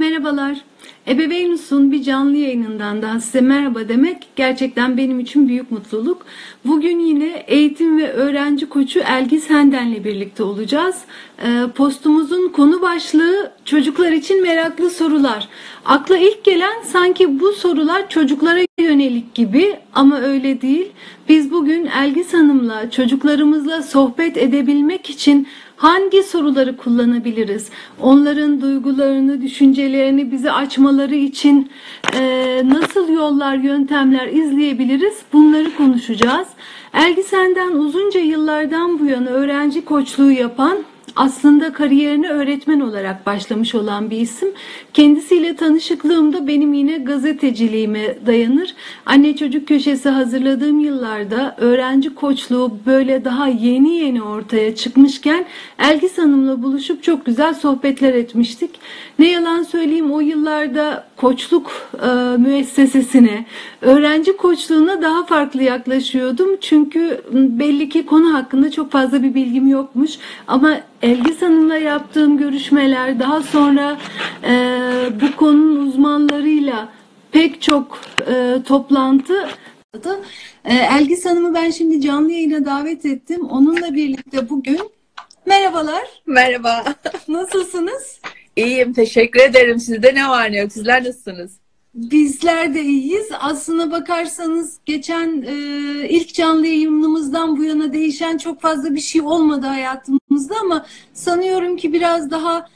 Merhabalar. Ebeveynus'un bir canlı yayınından daha size merhaba demek gerçekten benim için büyük mutluluk. Bugün yine eğitim ve öğrenci koçu Elgiz Henden'le birlikte olacağız. Postumuzun konu başlığı çocuklar için meraklı sorular. Akla ilk gelen sanki bu sorular çocuklara yönelik gibi ama öyle değil. Biz bugün Elgiz Hanım'la çocuklarımızla sohbet edebilmek için hangi soruları kullanabiliriz? Onların duygularını, düşüncelerini bize açmaları için nasıl yollar, yöntemler izleyebiliriz? Bunları konuşacağız. Elgiz Henden uzunca yıllardan bu yana öğrenci koçluğu yapan, aslında kariyerine öğretmen olarak başlamış olan bir isim. Kendisiyle tanışıklığımda benim yine gazeteciliğime dayanır. Anne Çocuk Köşesi hazırladığım yıllarda öğrenci koçluğu böyle daha yeni ortaya çıkmışken Elgiz Hanım'la buluşup çok güzel sohbetler etmiştik. Ne yalan söyleyeyim o yıllarda koçluk müessesesine, öğrenci koçluğuna daha farklı yaklaşıyordum. Çünkü belli ki konu hakkında çok fazla bir bilgim yokmuş ama Elgiz Hanım'la yaptığım görüşmeler, daha sonra bu konunun uzmanlarıyla pek çok toplantı. Elgiz Hanım'ı ben şimdi canlı yayına davet ettim. Onunla birlikte bugün merhabalar. Merhaba. Nasılsınız? İyiyim, teşekkür ederim. Sizde ne var ne yok? Sizler nasılsınız? Bizler de iyiyiz. Aslına bakarsanız geçen ilk canlı yayınımızdan bu yana değişen çok fazla bir şey olmadı hayatımızda ama sanıyorum ki biraz daha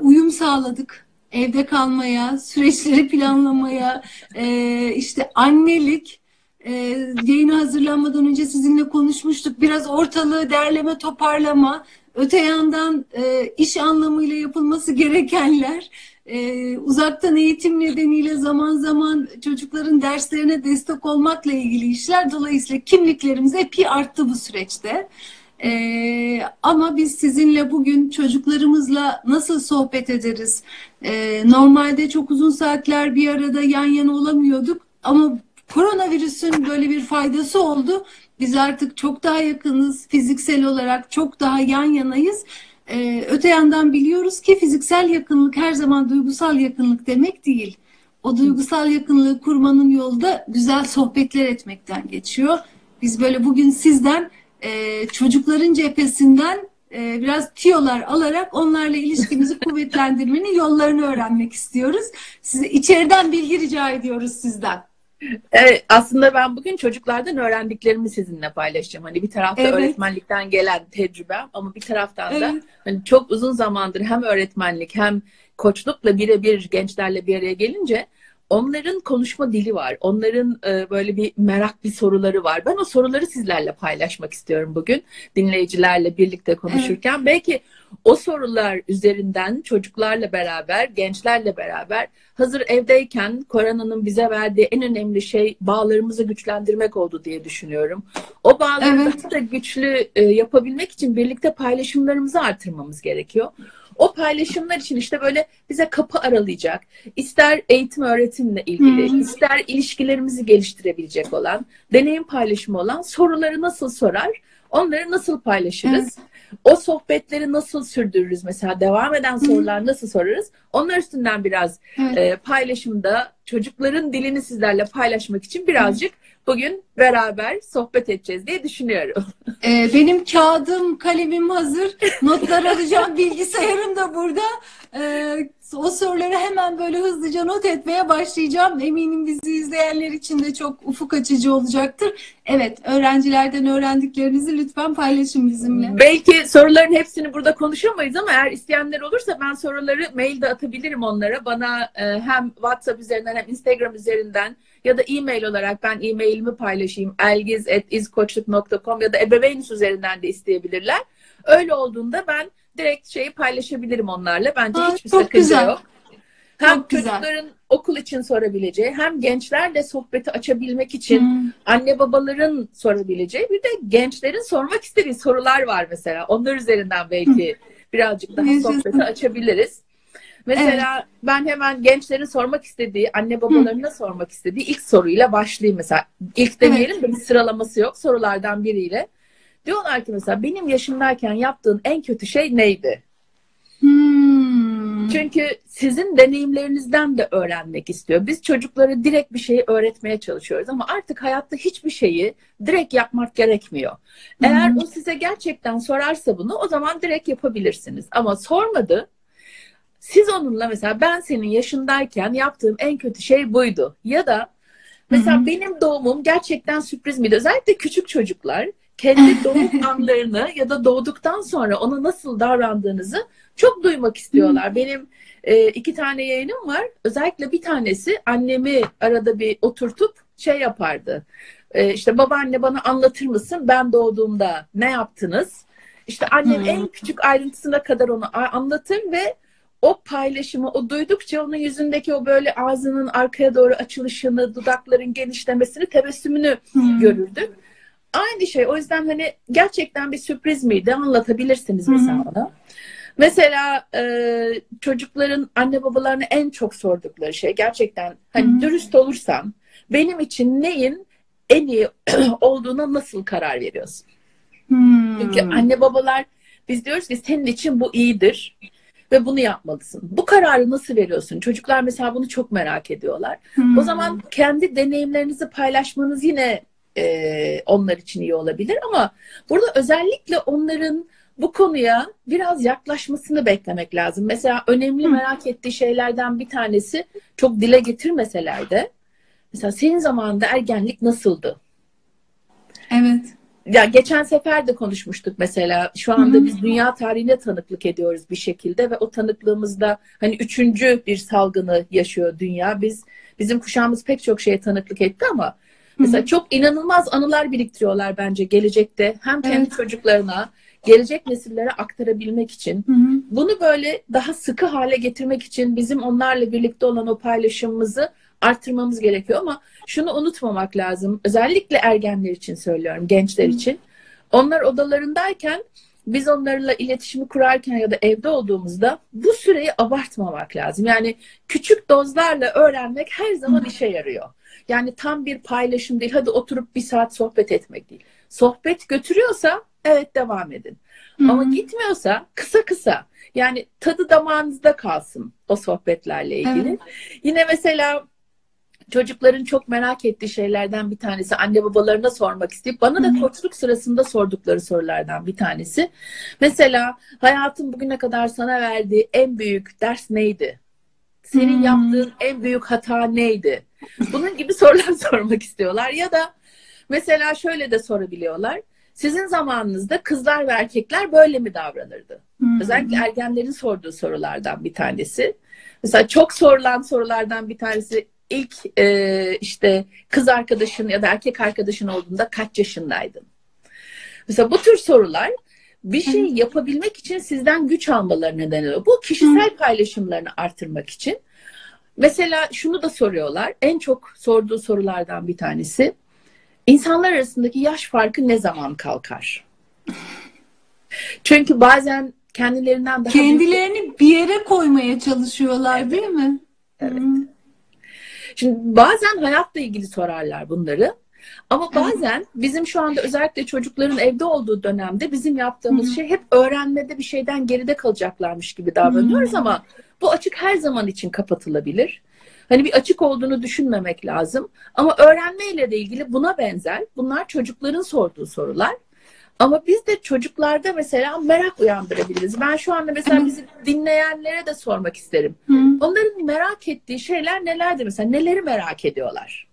uyum sağladık. Evde kalmaya, süreçleri planlamaya, işte annelik. Yayına hazırlanmadan önce sizinle konuşmuştuk. Biraz ortalığı derleme, toparlama. Öte yandan iş anlamıyla yapılması gerekenler, uzaktan eğitim nedeniyle zaman zaman çocukların derslerine destek olmakla ilgili işler. Dolayısıyla kimliklerimiz epey arttı bu süreçte. Ama biz sizinle bugün çocuklarımızla nasıl sohbet ederiz? Normalde çok uzun saatler bir arada yan yana olamıyorduk ama koronavirüsün böyle bir faydası oldu. Biz artık çok daha yakınız, fiziksel olarak çok daha yan yanayız. Öte yandan biliyoruz ki fiziksel yakınlık her zaman duygusal yakınlık demek değil. O duygusal yakınlığı kurmanın yolu da güzel sohbetler etmekten geçiyor. Biz böyle bugün sizden çocukların cephesinden biraz tiyolar alarak onlarla ilişkimizi kuvvetlendirmenin yollarını öğrenmek istiyoruz. Size içeriden bilgi rica ediyoruz sizden. Evet, aslında ben bugün çocuklardan öğrendiklerimi sizinle paylaşacağım. Hani bir tarafta öğretmenlikten gelen tecrübem ama bir taraftan da hani çok uzun zamandır hem öğretmenlik hem koçlukla birebir gençlerle bir araya gelince onların konuşma dili var. Onların böyle bir meraklı soruları var. Ben o soruları sizlerle paylaşmak istiyorum bugün. Dinleyicilerle birlikte konuşurken. Evet. Belki o sorular üzerinden çocuklarla beraber, gençlerle beraber hazır evdeyken koronanın bize verdiği en önemli şey bağlarımızı güçlendirmek oldu diye düşünüyorum. O bağlarımızı da güçlü yapabilmek için birlikte paylaşımlarımızı artırmamız gerekiyor. O paylaşımlar için işte böyle bize kapı aralayacak, ister eğitim öğretimle ilgili, ister ilişkilerimizi geliştirebilecek olan, deneyim paylaşımı olan soruları nasıl sorar, onları nasıl paylaşırız, o sohbetleri nasıl sürdürürüz, mesela devam eden sorular nasıl sorarız, onlar üstünden biraz paylaşımda çocukların dilini sizlerle paylaşmak için birazcık bugün beraber sohbet edeceğiz diye düşünüyorum. Benim kağıdım, kalemim hazır. Notlar alacağım, bilgisayarım da burada. O soruları hemen böyle hızlıca not etmeye başlayacağım. Eminim bizi izleyenler için de çok ufuk açıcı olacaktır. Evet, öğrencilerden öğrendiklerinizi lütfen paylaşın bizimle. Belki soruların hepsini burada konuşamayız ama eğer isteyenler olursa ben soruları mailde atabilirim onlara. Bana hem WhatsApp üzerinden hem Instagram üzerinden ya da e-mail olarak ben e-mailimi paylaşayım. elgiz@izkoçluk.com ya da Ebeveynus üzerinden de isteyebilirler. Öyle olduğunda ben direkt şeyi paylaşabilirim onlarla. Bence hiçbir sakınca yok. Hem çocukların okul için sorabileceği, hem gençlerle sohbeti açabilmek için anne babaların sorabileceği, bir de gençlerin sormak istediği sorular var mesela. Onlar üzerinden belki birazcık daha sohbeti açabiliriz. Mesela ben hemen gençlerin sormak istediği, anne babalarına sormak istediği ilk soruyla başlayayım mesela. İlk demeyelim de bir sıralaması yok, sorulardan biriyle. Diyorlar ki mesela benim yaşımdayken yaptığın en kötü şey neydi? Çünkü sizin deneyimlerinizden de öğrenmek istiyor. Biz çocuklara direkt bir şeyi öğretmeye çalışıyoruz ama artık hayatta hiçbir şeyi direkt yapmak gerekmiyor. Eğer o size gerçekten sorarsa bunu, o zaman direkt yapabilirsiniz. Ama sormadı. Siz onunla mesela, ben senin yaşındayken yaptığım en kötü şey buydu. Ya da mesela benim doğumum gerçekten sürpriz miydi? Özellikle küçük çocuklar kendi doğum anlarını ya da doğduktan sonra ona nasıl davrandığınızı çok duymak istiyorlar. Benim 2 tane yeğenim var. Özellikle bir tanesi annemi arada bir oturtup şey yapardı. İşte babaanne bana anlatır mısın ben doğduğumda ne yaptınız? İşte annem en küçük ayrıntısına kadar onu anlatır ve o paylaşımı, o duydukça onun yüzündeki o böyle ağzının arkaya doğru açılışını, dudakların genişlemesini, tebessümünü görürdük. Aynı şey. O yüzden hani gerçekten bir sürpriz miydi? Anlatabilirsiniz mesela ona. Mesela çocukların anne babalarına en çok sordukları şey gerçekten hani dürüst olursan benim için neyin en iyi olduğuna nasıl karar veriyorsun? Çünkü anne babalar, biz diyoruz ki senin için bu iyidir ve bunu yapmalısın. Bu kararı nasıl veriyorsun? Çocuklar mesela bunu çok merak ediyorlar. O zaman kendi deneyimlerinizi paylaşmanız yine onlar için iyi olabilir ama burada özellikle onların bu konuya biraz yaklaşmasını beklemek lazım. Mesela önemli merak ettiği şeylerden bir tanesi, çok dile getirmeseler de mesela senin zamanında ergenlik nasıldı? Evet. Ya geçen sefer de konuşmuştuk mesela. Şu anda biz dünya tarihine tanıklık ediyoruz bir şekilde ve o tanıklığımızda hani 3. bir salgını yaşıyor dünya. Bizim kuşağımız pek çok şeye tanıklık etti ama mesela çok inanılmaz anılar biriktiriyorlar bence gelecekte. Hem kendi çocuklarına, gelecek nesillere aktarabilmek için. Bunu böyle daha sıkı hale getirmek için bizim onlarla birlikte olan o paylaşımımızı artırmamız gerekiyor. Ama şunu unutmamak lazım. Özellikle ergenler için söylüyorum, gençler için. Onlar odalarındayken, biz onlarla iletişimi kurarken ya da evde olduğumuzda bu süreyi abartmamak lazım. Yani küçük dozlarla öğrenmek her zaman işe yarıyor. Yani tam bir paylaşım değil. Hadi oturup 1 saat sohbet etmek değil. Sohbet götürüyorsa evet devam edin. Ama gitmiyorsa kısa kısa. Yani tadı damağınızda kalsın o sohbetlerle ilgili. Yine mesela çocukların çok merak ettiği şeylerden bir tanesi, anne babalarına sormak isteyip bana da koçluk sırasında sordukları sorulardan bir tanesi. Mesela hayatın bugüne kadar sana verdiği en büyük ders neydi? Senin yaptığın en büyük hata neydi? Bunun gibi sorular sormak istiyorlar. Ya da mesela şöyle de sorabiliyorlar. Sizin zamanınızda kızlar ve erkekler böyle mi davranırdı? Özellikle ergenlerin sorduğu sorulardan bir tanesi. Mesela çok sorulan sorulardan bir tanesi, İlk işte kız arkadaşın ya da erkek arkadaşın olduğunda kaç yaşındaydın? Mesela bu tür sorular bir şey yapabilmek için sizden güç almaları neden oluyor. Bu kişisel paylaşımlarını artırmak için. Mesela şunu da soruyorlar. En çok sorduğu sorulardan bir tanesi, insanlar arasındaki yaş farkı ne zaman kalkar? Çünkü bazen kendilerinden daha... Kendilerini bir yere koymaya çalışıyorlar, değil mi? Evet. Şimdi bazen hayatla ilgili sorarlar bunları ama bazen bizim şu anda özellikle çocukların evde olduğu dönemde bizim yaptığımız şey hep öğrenmede bir şeyden geride kalacaklarmış gibi davranıyoruz ama bu açık her zaman için kapatılabilir. Hani bir açık olduğunu düşünmemek lazım ama öğrenmeyle de ilgili buna benzer, bunlar çocukların sorduğu sorular. Ama biz de çocuklarda mesela merak uyandırabiliriz. Ben şu anda mesela bizi dinleyenlere de sormak isterim. Onların merak ettiği şeyler nelerdir? Mesela neleri merak ediyorlar?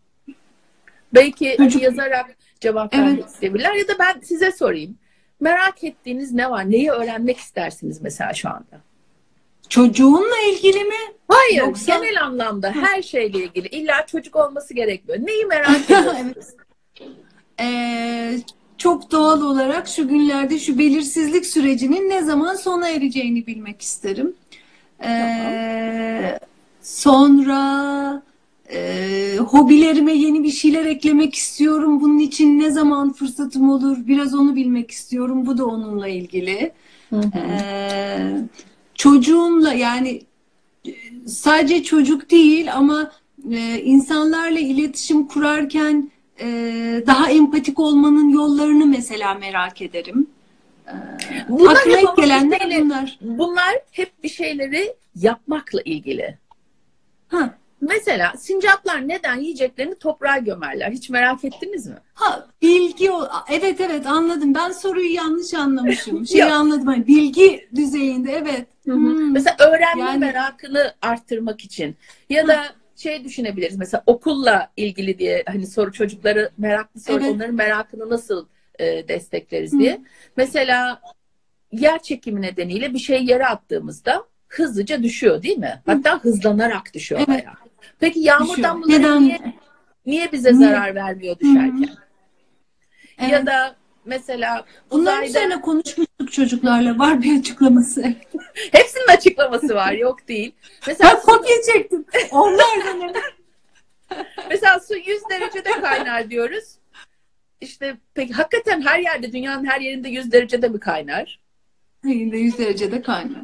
Belki hani yazarak cevap vermek isteyebilirler. Ya da ben size sorayım. Merak ettiğiniz ne var? Neyi öğrenmek istersiniz mesela şu anda? Çocuğunla ilgili mi? Hayır. Yoksa... Genel anlamda her şeyle ilgili. İlla çocuk olması gerekmiyor. Neyi merak ediyorsunuz? Çok doğal olarak şu günlerde şu belirsizlik sürecinin ne zaman sona ereceğini bilmek isterim. Sonra hobilerime yeni bir şeyler eklemek istiyorum. Bunun için ne zaman fırsatım olur? Biraz onu bilmek istiyorum. Bu da onunla ilgili. Çocuğumla, yani sadece çocuk değil ama insanlarla iletişim kurarken daha empatik olmanın yollarını mesela merak ederim. Bunlar aklına hep gelenler şeyleri, bunlar. Bunlar hep bir şeyleri yapmakla ilgili. Ha. Mesela sincaplar neden yiyeceklerini toprağa gömerler? Hiç merak ettiniz mi? Ha, bilgi, evet evet anladım. Ben soruyu yanlış anlamışım. Şeyi anladım. Hani bilgi düzeyinde evet. Hı -hı. Hmm. Mesela öğrenme yani... merakını arttırmak için ya da şey düşünebiliriz. Mesela okulla ilgili diye hani soru çocukları meraklı soru onların merakını nasıl destekleriz diye. Hı. Mesela yer çekimi nedeniyle bir şey yere attığımızda hızlıca düşüyor değil mi? Hatta hızlanarak düşüyor bayağı. Peki yağmur damlaları niye bize zarar vermiyor düşerken? Evet. Ya da mesela bunların üzerine konuşmuştuk çocuklarla. Var bir açıklaması. Hepsinin açıklaması var. Yok değil. Mesela ben kopya çektim. Onlar da mesela su 100 derecede kaynar diyoruz. İşte peki hakikaten her yerde, dünyanın her yerinde 100 derecede mi kaynar? 100 derecede kaynar.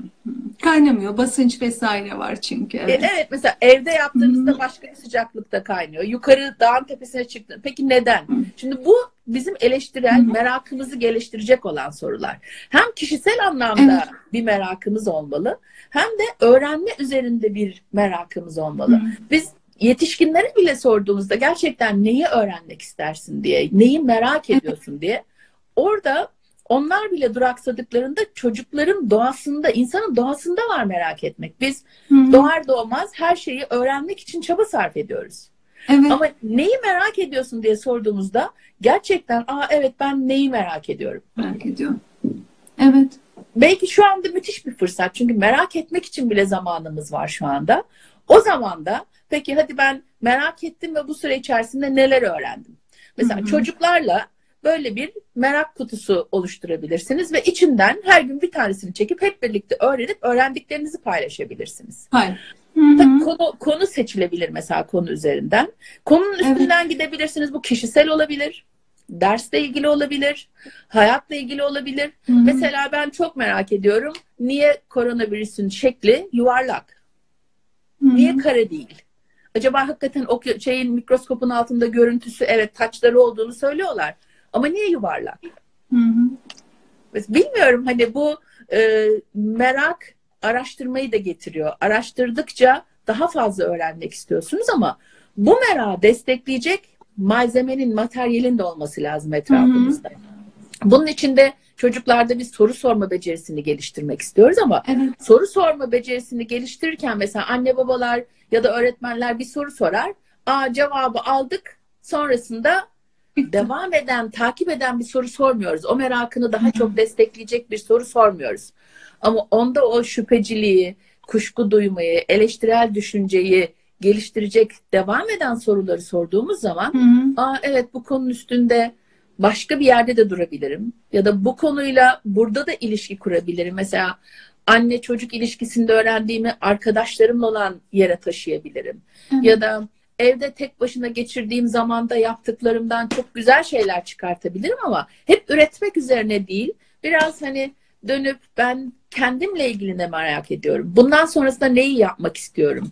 Kaynamıyor. Basınç vesaire var çünkü. Evet, evet mesela evde yaptığımızda başka bir sıcaklıkta kaynıyor. Yukarı dağın tepesine çıktı. Peki neden? Şimdi bu bizim eleştirel, merakımızı geliştirecek olan sorular. Hem kişisel anlamda bir merakımız olmalı, hem de öğrenme üzerinde bir merakımız olmalı. Biz yetişkinlere bile sorduğumuzda gerçekten neyi öğrenmek istersin diye, neyi merak ediyorsun diye, orada onlar bile duraksadıklarında çocukların doğasında, insanın doğasında var merak etmek. Biz doğar doğmaz her şeyi öğrenmek için çaba sarf ediyoruz. Evet. Ama neyi merak ediyorsun diye sorduğumuzda gerçekten aa evet ben neyi merak ediyorum. Merak ediyorum. Evet. Belki şu anda müthiş bir fırsat çünkü merak etmek için bile zamanımız var şu anda. O zaman da peki hadi ben merak ettim ve bu süre içerisinde neler öğrendim? Mesela çocuklarla böyle bir merak kutusu oluşturabilirsiniz ve içinden her gün bir tanesini çekip hep birlikte öğrenip öğrendiklerinizi paylaşabilirsiniz. Hayır. Tabii konu seçilebilir mesela konu üzerinden. Konunun üstünden gidebilirsiniz. Bu kişisel olabilir, dersle ilgili olabilir, hayatla ilgili olabilir. Mesela ben çok merak ediyorum niye koronavirüsün şekli yuvarlak? Niye kare değil? Acaba hakikaten o şeyin mikroskopun altında görüntüsü evet taçları olduğunu söylüyorlar. Ama niye yuvarlak? Bilmiyorum hani bu merak araştırmayı da getiriyor. Araştırdıkça daha fazla öğrenmek istiyorsunuz ama bu merağı destekleyecek malzemenin, materyalin de olması lazım etrafımızda. Bunun için de çocuklarda bir soru sorma becerisini geliştirmek istiyoruz ama soru sorma becerisini geliştirirken mesela anne babalar ya da öğretmenler bir soru sorar. Aa cevabı aldık. Sonrasında devam eden, takip eden bir soru sormuyoruz. O merakını daha çok destekleyecek bir soru sormuyoruz. Ama onda o şüpheciliği, kuşku duymayı, eleştirel düşünceyi geliştirecek devam eden soruları sorduğumuz zaman aa evet bu konunun üstünde başka bir yerde de durabilirim ya da bu konuyla burada da ilişki kurabilirim. Mesela anne çocuk ilişkisinde öğrendiğimi arkadaşlarımla olan yere taşıyabilirim. Ya da evde tek başına geçirdiğim zamanda yaptıklarımdan çok güzel şeyler çıkartabilirim ama hep üretmek üzerine değil. Biraz hani dönüp ben kendimle ilgili ne merak ediyorum. Bundan sonrasında neyi yapmak istiyorum?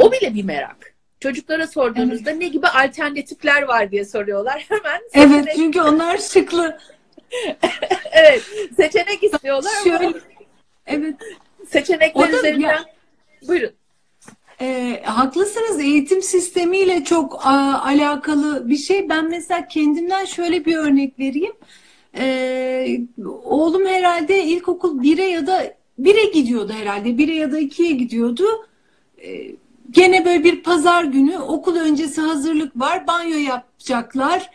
O bile bir merak. Çocuklara sorduğunuzda ne gibi alternatifler var diye soruyorlar hemen. Seçenek... Evet çünkü onlar şıklı. Evet seçenek istiyorlar şöyle, ama. Evet. Seçenekler üzerinden. Ya... Buyurun. Haklısınız eğitim sistemiyle çok alakalı bir şey. Ben mesela kendimden şöyle bir örnek vereyim. Oğlum herhalde ilkokul 1'e ya da 1'e gidiyordu herhalde. 1'e ya da 2'ye gidiyordu. Gene böyle bir pazar günü okul öncesi hazırlık var. Banyo yapacaklar.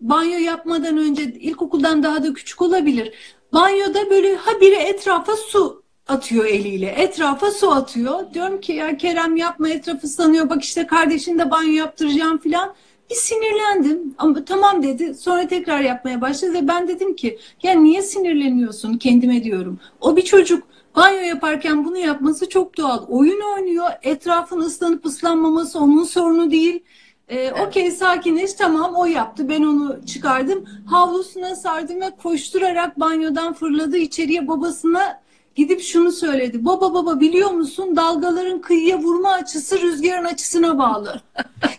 Banyo yapmadan önce ilkokuldan daha da küçük olabilir. Banyoda böyle habire etrafa su atıyor eliyle. Etrafa su atıyor. Diyorum ki ya Kerem yapma etrafı sanıyor. Bak işte kardeşin de banyo yaptıracağım falan. Bir sinirlendim. Ama tamam dedi. Sonra tekrar yapmaya başladı. Ve ben dedim ki ya niye sinirleniyorsun kendime diyorum. O bir çocuk. Banyo yaparken bunu yapması çok doğal. Oyun oynuyor. Etrafın ıslanıp ıslanmaması onun sorunu değil. Okey sakiniz tamam o yaptı. Ben onu çıkardım. Havlusuna sardım ve koşturarak banyodan fırladı içeriye babasına gidip şunu söyledi. Baba biliyor musun dalgaların kıyıya vurma açısı rüzgarın açısına bağlı.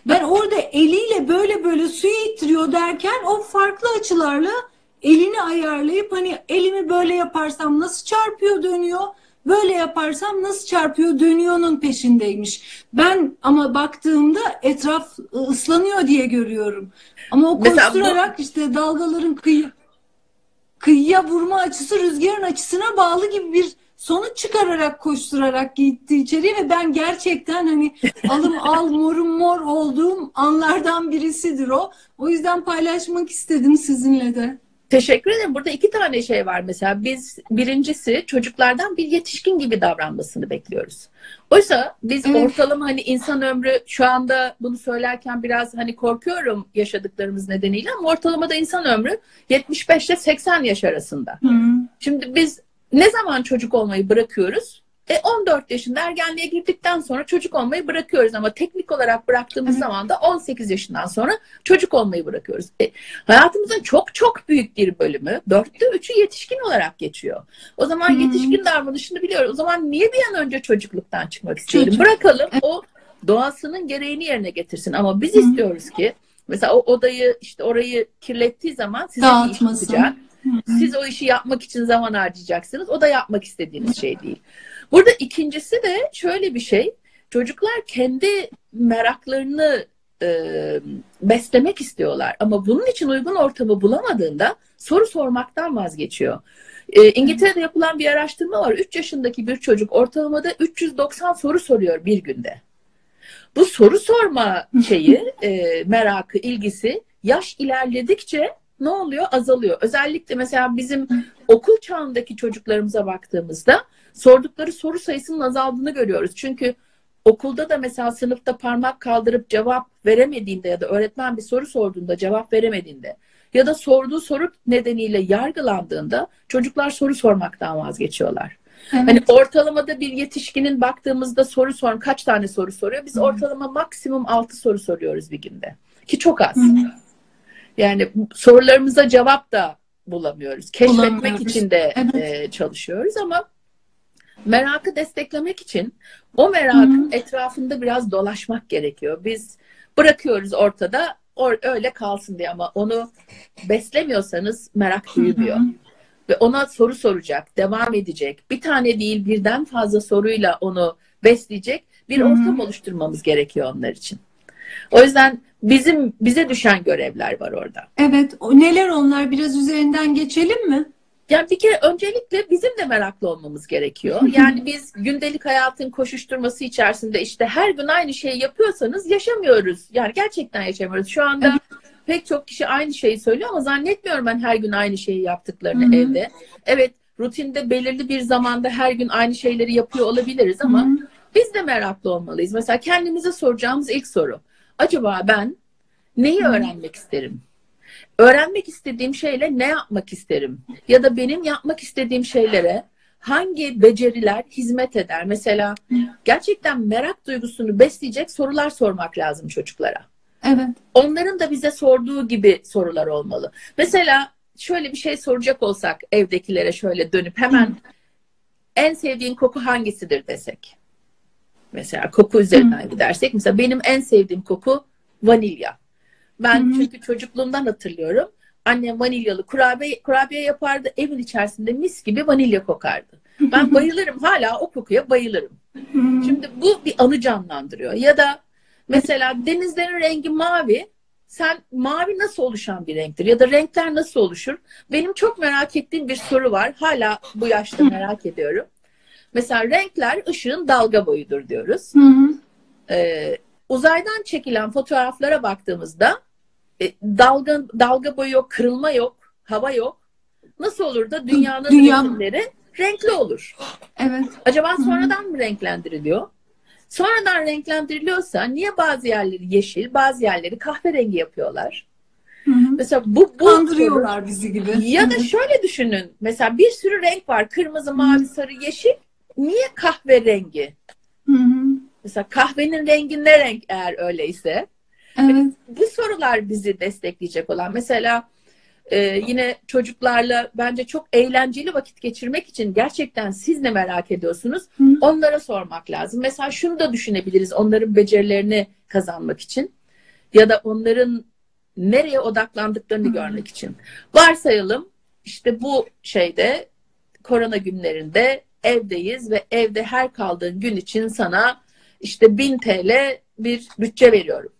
Ben orada eliyle böyle suyu ittiriyor derken o farklı açılarla elini ayarlayıp hani elimi böyle yaparsam nasıl çarpıyor dönüyor, böyle yaparsam nasıl çarpıyor dönüyor'nun peşindeymiş. Ben ama baktığımda etraf ıslanıyor diye görüyorum. Ama o koşturarak işte dalgaların kıyıya vurma açısı rüzgarın açısına bağlı gibi bir sonuç çıkararak koşturarak gitti içeriye ve ben gerçekten hani alım al morum mor olduğum anlardan birisidir o. O yüzden paylaşmak istedim sizinle de. Teşekkür ederim. Burada iki tane şey var mesela. Biz birincisi çocuklardan bir yetişkin gibi davranmasını bekliyoruz. Oysa biz ortalama hani insan ömrü şu anda bunu söylerken biraz hani korkuyorum yaşadıklarımız nedeniyle ama ortalamada insan ömrü 75 ile 80 yaş arasında. Hı. Şimdi biz ne zaman çocuk olmayı bırakıyoruz? 14 yaşında ergenliğe girdikten sonra çocuk olmayı bırakıyoruz ama teknik olarak bıraktığımız zaman da 18 yaşından sonra çocuk olmayı bırakıyoruz. Hayatımızın çok çok büyük bir bölümü 4'te 3'ü yetişkin olarak geçiyor. O zaman yetişkin davranışını biliyoruz. O zaman niye bir an önce çocukluktan çıkmak isteyelim? Bırakalım o doğasının gereğini yerine getirsin ama biz istiyoruz ki mesela o odayı işte orayı kirlettiği zaman size bir iş yapacak. Siz o işi yapmak için zaman harcayacaksınız. O da yapmak istediğiniz şey değil. Burada ikincisi de şöyle bir şey. Çocuklar kendi meraklarını beslemek istiyorlar. Ama bunun için uygun ortamı bulamadığında soru sormaktan vazgeçiyor. İngiltere'de yapılan bir araştırma var. 3 yaşındaki bir çocuk ortalamada 390 soru soruyor bir günde. Bu soru sorma şeyi, merakı, ilgisi yaş ilerledikçe ne oluyor? Azalıyor. Özellikle mesela bizim okul çağındaki çocuklarımıza baktığımızda sordukları soru sayısının azaldığını görüyoruz. Çünkü okulda da mesela sınıfta parmak kaldırıp cevap veremediğinde ya da öğretmen bir soru sorduğunda cevap veremediğinde ya da sorduğu soru nedeniyle yargılandığında çocuklar soru sormaktan vazgeçiyorlar. Evet. Hani ortalamada bir yetişkinin baktığımızda soru sorun kaç tane soru soruyor? Biz ortalama maksimum 6 soru soruyoruz bir günde. Ki çok az. Yani sorularımıza cevap da bulamıyoruz. Keşfetmek için de çalışıyoruz ama merakı desteklemek için o merakın etrafında biraz dolaşmak gerekiyor. Biz bırakıyoruz ortada öyle kalsın diye ama onu beslemiyorsanız merak büyümüyor. Ve ona soru soracak, devam edecek. Bir tane değil birden fazla soruyla onu besleyecek bir ortam oluşturmamız gerekiyor onlar için. O yüzden bize düşen görevler var orada. Evet, neler onlar biraz üzerinden geçelim mi? Yani bir kere öncelikle bizim de meraklı olmamız gerekiyor. Yani biz gündelik hayatın koşuşturması içerisinde işte her gün aynı şeyi yapıyorsanız yaşamıyoruz. Yani gerçekten yaşamıyoruz. Şu anda pek çok kişi aynı şeyi söylüyor ama zannetmiyorum ben her gün aynı şeyi yaptıklarını evde. Evet, rutinde belirli bir zamanda her gün aynı şeyleri yapıyor olabiliriz ama biz de meraklı olmalıyız. Mesela kendimize soracağımız ilk soru. Acaba ben neyi öğrenmek isterim? Öğrenmek istediğim şeyle ne yapmak isterim? Ya da benim yapmak istediğim şeylere hangi beceriler hizmet eder? Mesela gerçekten merak duygusunu besleyecek sorular sormak lazım çocuklara. Evet. Onların da bize sorduğu gibi sorular olmalı. Mesela şöyle bir şey soracak olsak evdekilere şöyle dönüp hemen en sevdiğin koku hangisidir desek. Mesela koku üzerinden gidersek. Mesela benim en sevdiğim koku vanilya. Ben çünkü çocukluğumdan hatırlıyorum. Annem vanilyalı kurabiye yapardı. Evin içerisinde mis gibi vanilya kokardı. Ben bayılırım. Hala o kokuya bayılırım. Şimdi bu bir anı canlandırıyor. Ya da mesela denizlerin rengi mavi. Sen mavi nasıl oluşan bir renktir? Ya da renkler nasıl oluşur? Benim çok merak ettiğim bir soru var. Hala bu yaşta merak ediyorum. Mesela renkler ışığın dalga boyudur diyoruz. Uzaydan çekilen fotoğraflara baktığımızda dalga boyu yok, kırılma yok, hava yok. Nasıl olur da dünyanın resimleri renkli olur? Evet. Acaba sonradan mı renklendiriliyor? Sonradan renklendiriliyorsa niye bazı yerleri yeşil, bazı yerleri kahverengi yapıyorlar? Mesela bu kandırıyorlar bizi gibi. Ya da şöyle düşünün. Mesela bir sürü renk var. Kırmızı, mavi, sarı, yeşil. Niye kahverengi? Mesela kahvenin rengi ne renk eğer öyleyse? Evet. Bu sorular bizi destekleyecek olan. Mesela yine çocuklarla bence çok eğlenceli vakit geçirmek için gerçekten siz ne merak ediyorsunuz? Onlara sormak lazım. Mesela şunu da düşünebiliriz. Onların becerilerini kazanmak için ya da onların nereye odaklandıklarını görmek için. Varsayalım işte bu şeyde korona günlerinde evdeyiz ve evde her kaldığın gün için sana işte 1000 TL bir bütçe veriyorum.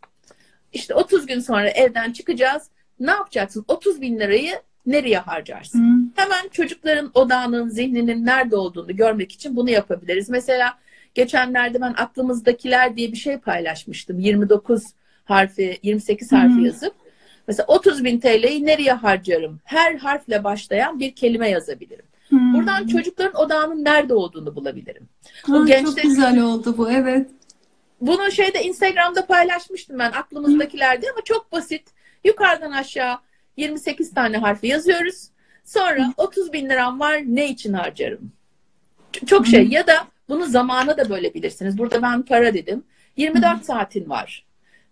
İşte 30 gün sonra evden çıkacağız. Ne yapacaksın? 30.000 lirayı nereye harcarsın? Hemen çocukların odağının, zihninin nerede olduğunu görmek için bunu yapabiliriz. Mesela geçenlerde ben aklımızdakiler diye bir şey paylaşmıştım. 29 harfi, 28 harfi yazıp. Mesela 30.000 TL'yi nereye harcarım? Her harfle başlayan bir kelime yazabilirim. Buradan çocukların odağının nerede olduğunu bulabilirim. Bu çok güzel oldu bu, evet. Bunu şeyde Instagram'da paylaşmıştım ben aklımızdakilerde ama çok basit. Yukarıdan aşağı 28 tane harfi yazıyoruz. Sonra 30.000 liram var, ne için harcarım? Çok şey. Ya da bunu zamana da bölebilirsiniz. Burada ben para dedim. 24 saatin var.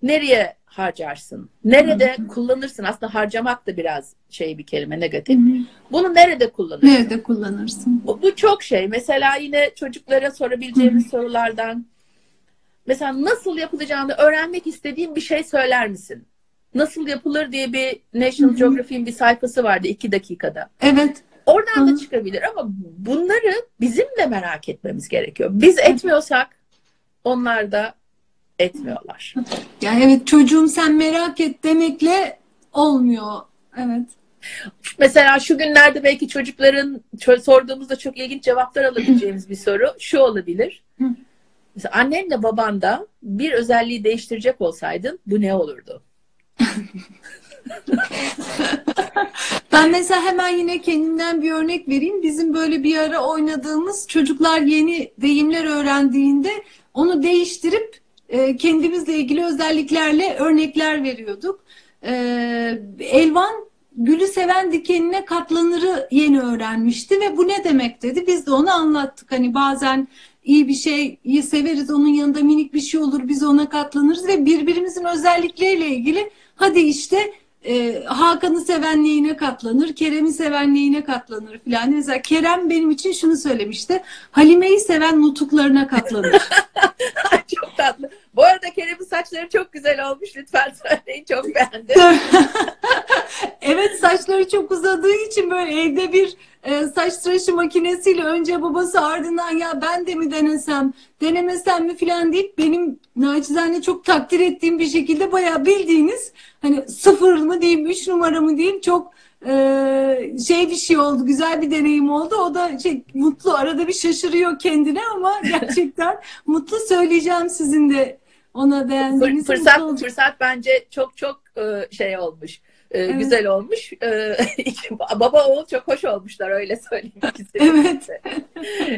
Nereye harcarsın? Nerede kullanırsın? Aslında harcamak da biraz şey bir kelime, negatif. Bunu nerede kullanırsın? Nerede kullanırsın? Bu çok şey. Mesela yine çocuklara sorabileceğimiz sorulardan. Mesela nasıl yapılacağını öğrenmek istediğim bir şey söyler misin? Nasıl yapılır diye bir National Geographic'in bir sayfası vardı 2 dakikada. Evet. Oradan da çıkabilir ama bunları bizim de merak etmemiz gerekiyor. Biz etmiyorsak onlar da etmiyorlar. Yani evet, çocuğum sen merak et demekle olmuyor. Evet. Mesela şu günlerde belki çocukların sorduğumuzda çok ilginç cevaplar alabileceğimiz bir soru şu olabilir. Mesela annenle baban da bir özelliği değiştirecek olsaydın bu ne olurdu? Ben mesela hemen yine kendimden bir örnek vereyim. Bizim böyle bir ara oynadığımız, çocuklar yeni deyimler öğrendiğinde onu değiştirip kendimizle ilgili özelliklerle örnekler veriyorduk. Elvan gülü seven dikenine katlanırı yeni öğrenmişti ve bu ne demek dedi. Biz de onu anlattık. Hani bazen iyi bir şeyi severiz, onun yanında minik bir şey olur, biz ona katlanırız ve birbirimizin özellikleriyle ilgili, hadi işte Hakan'ı seven neyine katlanır, Kerem'i seven neyine katlanır filan. Mesela Kerem benim için şunu söylemişti: Halime'yi seven nutuklarına katlanır. Çok tatlı. Bu arada Kerem'in saçları çok güzel olmuş. Lütfen söyleyin, çok beğendim. Evet, saçları çok uzadığı için böyle evde bir saç tıraşı makinesiyle önce babası, ardından ya ben de mi denesem, denemesem mi filan deyip benim naçizane çok takdir ettiğim bir şekilde bayağı bildiğiniz hani 0 mı diyeyim 3 numara mı diyeyim çok şey bir şey oldu, güzel bir deneyim oldu. O da şey, mutlu, arada bir şaşırıyor kendine ama gerçekten mutlu. Söyleyeceğim sizin de ona beğendiğiniz. Fırsat bence çok şey olmuş. Evet. Güzel olmuş. Baba oğul çok hoş olmuşlar, öyle söyleyeyim. Evet.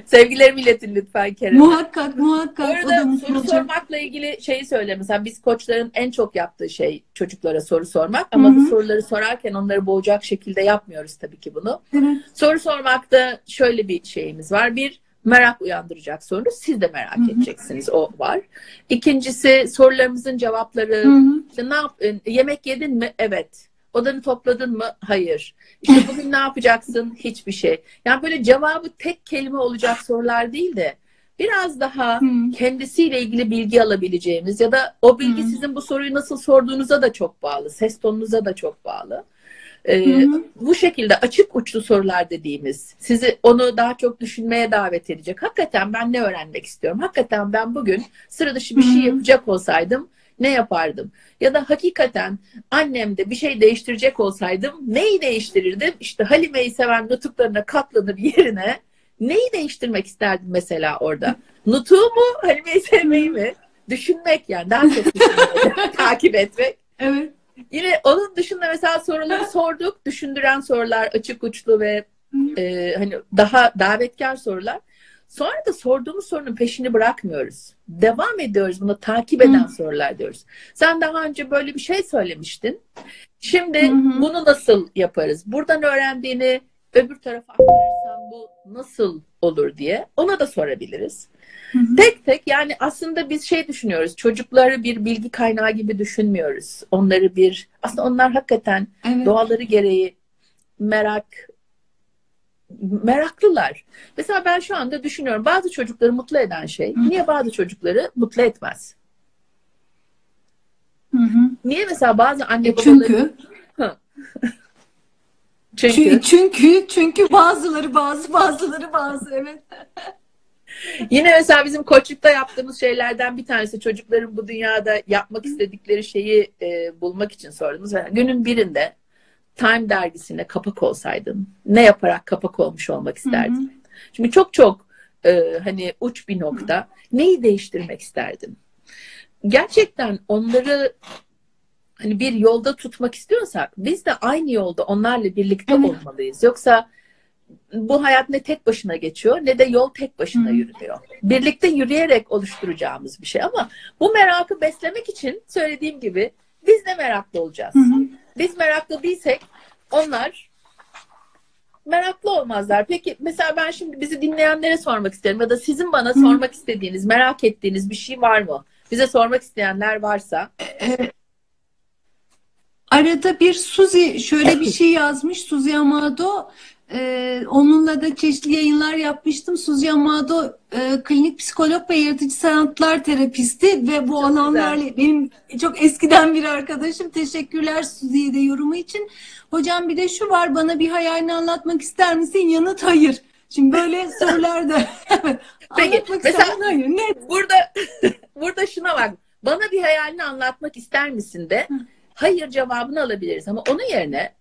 Sevgilerimi iletin lütfen Kerem. Muhakkak. Orada soru sormakla ilgili şeyi söyleyeyim. Mesela biz koçların en çok yaptığı şey çocuklara soru sormak ama bu soruları sorarken onları boğacak şekilde yapmıyoruz tabii ki bunu. Evet. Soru sormakta şöyle bir şeyimiz var. Bir, merak uyandıracak soru. Siz de merak edeceksiniz. O var. İkincisi, sorularımızın cevapları. İşte ne yemek yedin mi? Evet. Odanı topladın mı? Hayır. İşte bugün ne yapacaksın? Hiçbir şey. Yani böyle cevabı tek kelime olacak sorular değil de biraz daha kendisiyle ilgili bilgi alabileceğimiz ya da o bilgi sizin bu soruyu nasıl sorduğunuza da çok bağlı. Ses tonunuza da çok bağlı. Bu şekilde açık uçlu sorular dediğimiz sizi onu daha çok düşünmeye davet edecek. Hakikaten ben ne öğrenmek istiyorum? Hakikaten ben bugün sıra dışı bir şey yapacak olsaydım ne yapardım? Ya da hakikaten annemde bir şey değiştirecek olsaydım neyi değiştirirdim? İşte Halime'yi seven nutuklarına katlanır yerine neyi değiştirmek isterdim mesela orada? Nutuğu mu, Halime'yi sevmeyi mi? Düşünmek, yani daha çok düşünmek, takip etmek. Evet. Yine onun dışında mesela soruları sorduk. Düşündüren sorular, açık uçlu ve hani daha davetkar sorular. Sonra da sorduğumuz sorunun peşini bırakmıyoruz. Devam ediyoruz. Bunu takip eden sorular diyoruz. Sen daha önce böyle bir şey söylemiştin. Şimdi bunu nasıl yaparız? Buradan öğrendiğini öbür tarafa aktarırsan bu nasıl olur diye ona da sorabiliriz. Tek tek, yani aslında biz şey düşünüyoruz. Çocukları bir bilgi kaynağı gibi düşünmüyoruz. Onları bir, aslında onlar hakikaten doğaları gereği meraklılar. Mesela ben şu anda düşünüyorum. Bazı çocukları mutlu eden şey niye bazı çocukları mutlu etmez? Niye mesela bazı anne babaları... Çünkü bazıları evet. Yine mesela bizim koçlukta yaptığımız şeylerden bir tanesi çocukların bu dünyada yapmak istedikleri şeyi bulmak için sorduğumuz. Yani günün birinde Time dergisine kapak olsaydın ne yaparak kapak olmuş olmak isterdin? Hı-hı. Şimdi çok hani uç bir nokta. Hı-hı. Neyi değiştirmek isterdin? Gerçekten onları hani bir yolda tutmak istiyorsak biz de aynı yolda onlarla birlikte evet. olmalıyız. Yoksa bu hayat ne tek başına geçiyor ne de yol tek başına yürüyor. Birlikte yürüyerek oluşturacağımız bir şey ama bu merakı beslemek için söylediğim gibi biz de meraklı olacağız. Hı-hı. Biz meraklı değilsek onlar meraklı olmazlar. Peki mesela ben şimdi bizi dinleyenlere sormak isterim ya da sizin bana Hı-hı. sormak istediğiniz, merak ettiğiniz bir şey var mı? Bize sormak isteyenler varsa. Arada bir Suzi şöyle bir şey yazmış. Suzi Amado. Onunla da çeşitli yayınlar yapmıştım. Suzi Amado klinik psikolog ve yaratıcı sanatlar terapisti ve bu çok alanlarla güzel. Benim çok eskiden bir arkadaşım. Teşekkürler Suzi'ye de yorumu için. Hocam bir de şu var, bana bir hayalini anlatmak ister misin? Yanıt hayır. Şimdi böyle sorular da peki, mesela hayır. Ne? Burada şuna bak. Bana bir hayalini anlatmak ister misin de hayır cevabını alabiliriz ama onun yerine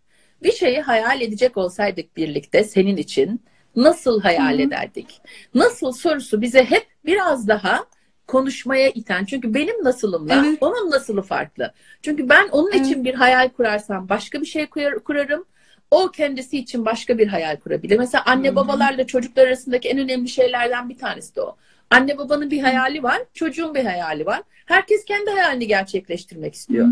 bir şeyi hayal edecek olsaydık birlikte senin için nasıl hayal ederdik? Nasıl sorusu bize hep biraz daha konuşmaya iten. Çünkü benim nasılımla evet. onun nasılı farklı. Çünkü ben onun evet. için bir hayal kurarsam başka bir şey kurarım. O kendisi için başka bir hayal kurabilir. Mesela anne babalarla çocuklar arasındaki en önemli şeylerden bir tanesi de o. Anne babanın bir hayali var, çocuğun bir hayali var. Herkes kendi hayalini gerçekleştirmek istiyor.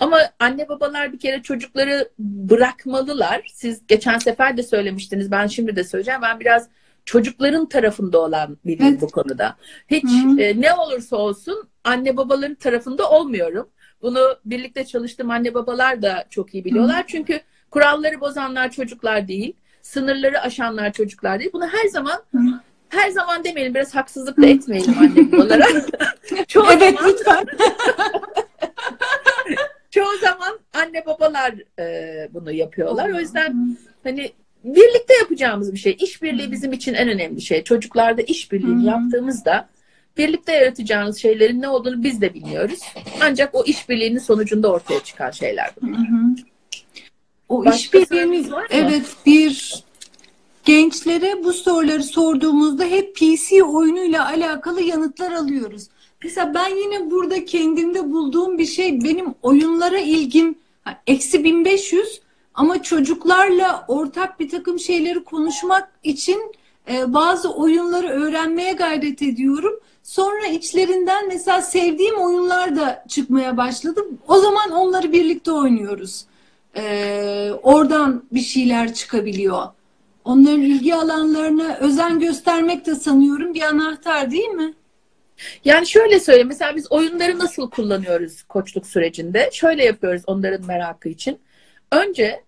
Ama anne babalar bir kere çocukları bırakmalılar. Siz geçen sefer de söylemiştiniz, ben şimdi de söyleyeceğim. Ben biraz çocukların tarafında olan biriyim evet. bu konuda. Hiç ne olursa olsun anne babaların tarafında olmuyorum. Bunu birlikte çalıştığım anne babalar da çok iyi biliyorlar. Çünkü kuralları bozanlar çocuklar değil, sınırları aşanlar çocuklar değil. Bunu her zaman... Her zaman demeyelim, biraz haksızlık da etmeyelim anne babalara. Evet zaman, lütfen. Çoğu zaman anne babalar bunu yapıyorlar. O yüzden hani birlikte yapacağımız bir şey. İşbirliği bizim için en önemli şey. Çocuklarda işbirliğini yaptığımızda birlikte yaratacağınız şeylerin ne olduğunu biz de bilmiyoruz. Ancak o işbirliğinin sonucunda ortaya çıkan şeyler bunlar. O işbirliğimiz var mı? Evet gençlere bu soruları sorduğumuzda hep PC oyunuyla alakalı yanıtlar alıyoruz. Mesela ben yine burada kendimde bulduğum bir şey, benim oyunlara ilgim eksi 1500 ama çocuklarla ortak bir takım şeyleri konuşmak için bazı oyunları öğrenmeye gayret ediyorum. Sonra içlerinden mesela sevdiğim oyunlar da çıkmaya başladı. O zaman onları birlikte oynuyoruz. Oradan bir şeyler çıkabiliyor. Onların ilgi alanlarına özen göstermek de sanıyorum bir anahtar değil mi? Yani şöyle söyleyeyim. Mesela biz oyunları nasıl kullanıyoruz koçluk sürecinde? Şöyle yapıyoruz onların merakı için. Önce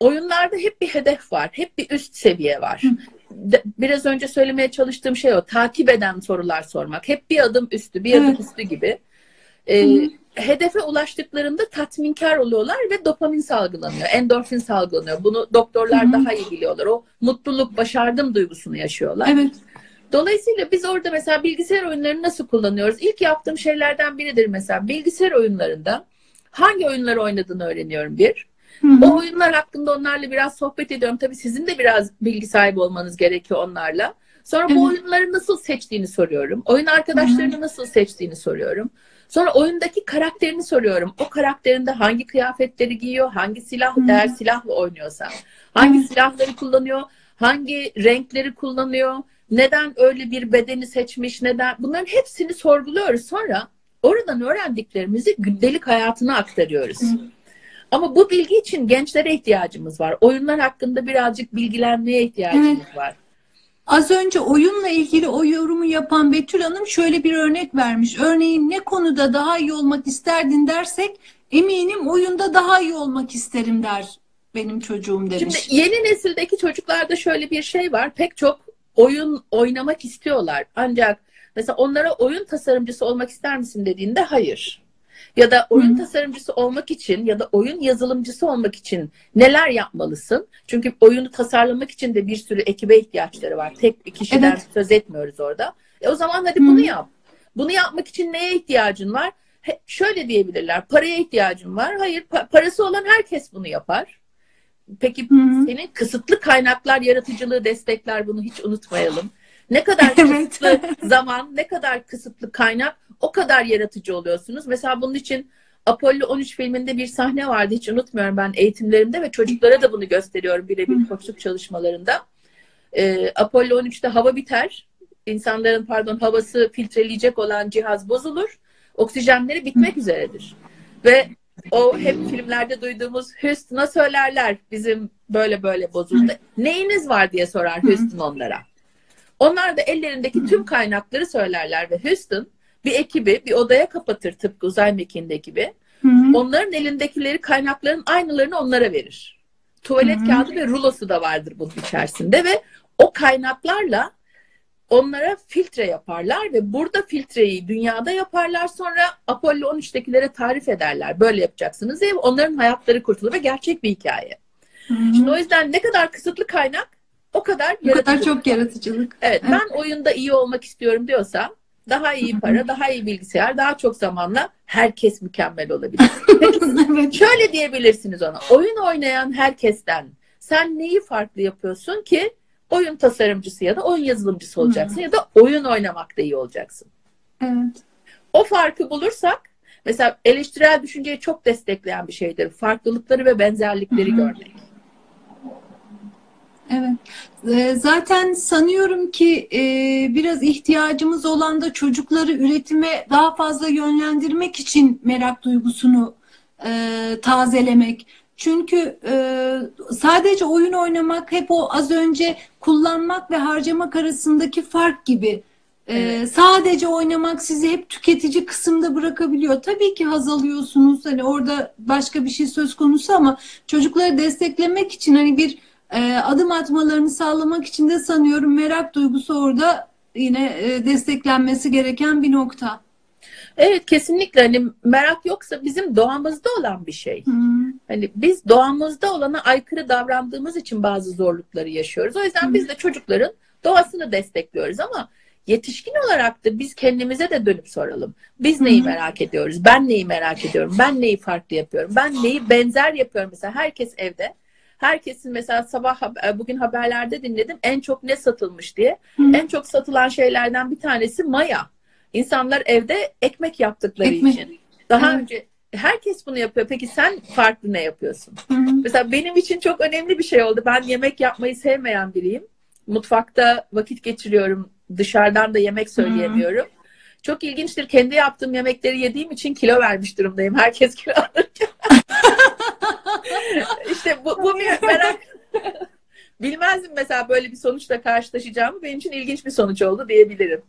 oyunlarda hep bir hedef var. Hep bir üst seviye var. Biraz önce söylemeye çalıştığım şey o. Takip eden sorular sormak. Hep bir adım üstü, bir adım üstü gibi. Hedefe ulaştıklarında tatminkar oluyorlar ve dopamin salgılanıyor, endorfin salgılanıyor. Bunu doktorlar daha iyi biliyorlar. O mutluluk, başardım duygusunu yaşıyorlar. Evet. Dolayısıyla biz orada mesela bilgisayar oyunlarını nasıl kullanıyoruz? İlk yaptığım şeylerden biridir mesela. Bilgisayar oyunlarında hangi oyunları oynadığını öğreniyorum bir. O oyunlar hakkında onlarla biraz sohbet ediyorum. Tabii sizin de biraz bilgi sahibi olmanız gerekiyor onlarla. Sonra bu oyunları nasıl seçtiğini soruyorum. Oyun arkadaşlarını nasıl seçtiğini soruyorum. Sonra oyundaki karakterini soruyorum. O karakterinde hangi kıyafetleri giyiyor, hangi silah, eğer silahla oynuyorsa, hangi silahları kullanıyor, hangi renkleri kullanıyor, neden öyle bir bedeni seçmiş, neden? Bunların hepsini sorguluyoruz. Sonra oradan öğrendiklerimizi gündelik hayatına aktarıyoruz. Ama bu bilgi için gençlere ihtiyacımız var. Oyunlar hakkında birazcık bilgilenmeye ihtiyacımız var. Az önce oyunla ilgili o yorumu yapan Betül Hanım şöyle bir örnek vermiş. Örneğin ne konuda daha iyi olmak isterdin dersek eminim oyunda daha iyi olmak isterim der benim çocuğum demiş. Şimdi yeni nesildeki çocuklarda şöyle bir şey var. Pek çok oyun oynamak istiyorlar. Ancak mesela onlara oyun tasarımcısı olmak ister misin dediğinde hayır. Ya da oyun tasarımcısı olmak için ya da oyun yazılımcısı olmak için neler yapmalısın? Çünkü oyunu tasarlamak için de bir sürü ekibe ihtiyaçları var. Tek bir kişiden söz etmiyoruz orada. O zaman hadi bunu yap. Bunu yapmak için neye ihtiyacın var? Şöyle diyebilirler. Paraya ihtiyacın var. Hayır, parası olan herkes bunu yapar. Peki senin kısıtlı kaynaklar yaratıcılığı destekler, bunu hiç unutmayalım. Ne kadar kısıtlı zaman, ne kadar kısıtlı kaynak, o kadar yaratıcı oluyorsunuz. Mesela bunun için Apollo 13 filminde bir sahne vardı. Hiç unutmuyorum ben eğitimlerimde ve çocuklara da bunu gösteriyorum birebir koçluk çalışmalarında. Apollo 13'te hava biter. İnsanların havası filtreleyecek olan cihaz bozulur. Oksijenleri bitmek üzeredir. Ve o hep filmlerde duyduğumuz Houston'a söylerler, bizim böyle böyle bozuldu. Neyiniz var diye sorar Houston onlara. Onlar da ellerindeki tüm kaynakları söylerler ve Houston bir ekibi bir odaya kapatır, tıpkı uzay mekiğinde gibi. Onların elindekileri, kaynakların aynılarını onlara verir. Tuvalet kağıdı ve rulosu da vardır bunun içerisinde ve o kaynaklarla onlara filtre yaparlar ve burada filtreyi dünyada yaparlar, sonra Apollo 13'tekilere tarif ederler. Böyle yapacaksınız diye onların hayatları kurtulur ve gerçek bir hikaye. Şimdi o yüzden ne kadar kısıtlı kaynak, o kadar yaratıcılık. O kadar çok yaratıcılık. Evet, evet, ben oyunda iyi olmak istiyorum diyorsa daha iyi para, daha iyi bilgisayar, daha çok zamanla herkes mükemmel olabilir. Peki, şöyle diyebilirsiniz ona. Oyun oynayan herkesten sen neyi farklı yapıyorsun ki oyun tasarımcısı ya da oyun yazılımcısı olacaksın ya da oyun oynamakta iyi olacaksın. Evet. O farkı bulursak, mesela eleştirel düşünceyi çok destekleyen bir şeydir. Farklılıkları ve benzerlikleri görmek. Evet. Zaten sanıyorum ki biraz ihtiyacımız olan da çocukları üretime daha fazla yönlendirmek için merak duygusunu tazelemek. Çünkü sadece oyun oynamak hep o az önce kullanmak ve harcamak arasındaki fark gibi. Sadece oynamak sizi hep tüketici kısımda bırakabiliyor. Tabii ki haz alıyorsunuz. Hani orada başka bir şey söz konusu ama çocukları desteklemek için hani bir adım atmalarını sağlamak için de sanıyorum merak duygusu orada yine desteklenmesi gereken bir nokta. Evet, kesinlikle. Hani merak yoksa bizim doğamızda olan bir şey. Hani biz doğamızda olana aykırı davrandığımız için bazı zorlukları yaşıyoruz. O yüzden biz de çocukların doğasını destekliyoruz ama yetişkin olarak da biz kendimize de dönüp soralım. Biz neyi merak ediyoruz? Ben neyi merak ediyorum? Ben neyi farklı yapıyorum? Ben neyi benzer yapıyorum? Mesela herkes evde. Herkesin mesela bugün haberlerde dinledim en çok ne satılmış diye. En çok satılan şeylerden bir tanesi maya. İnsanlar evde ekmek yaptıkları için. Daha önce herkes bunu yapıyor. Peki sen farklı ne yapıyorsun? Mesela benim için çok önemli bir şey oldu. Ben yemek yapmayı sevmeyen biriyim. Mutfakta vakit geçiriyorum. Dışarıdan da yemek söyleyemiyorum. Çok ilginçtir. Kendi yaptığım yemekleri yediğim için kilo vermiş durumdayım. Herkes kilo alırken. İşte bu bir merak. Bilmezdim mesela böyle bir sonuçla karşılaşacağımı. Benim için ilginç bir sonuç oldu diyebilirim.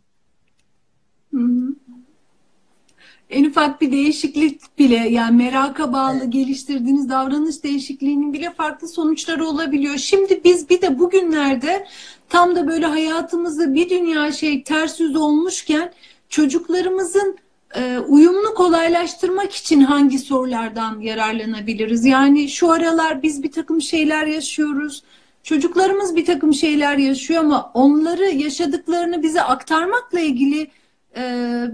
En ufak bir değişiklik bile, yani meraka bağlı geliştirdiğiniz davranış değişikliğinin bile farklı sonuçları olabiliyor. Şimdi biz bir de bugünlerde tam da böyle hayatımızda bir dünya şey ters yüz olmuşken çocuklarımızın uyumunu kolaylaştırmak için hangi sorulardan yararlanabiliriz? Yani şu aralar biz bir takım şeyler yaşıyoruz. Çocuklarımız bir takım şeyler yaşıyor ama onları, yaşadıklarını bize aktarmakla ilgili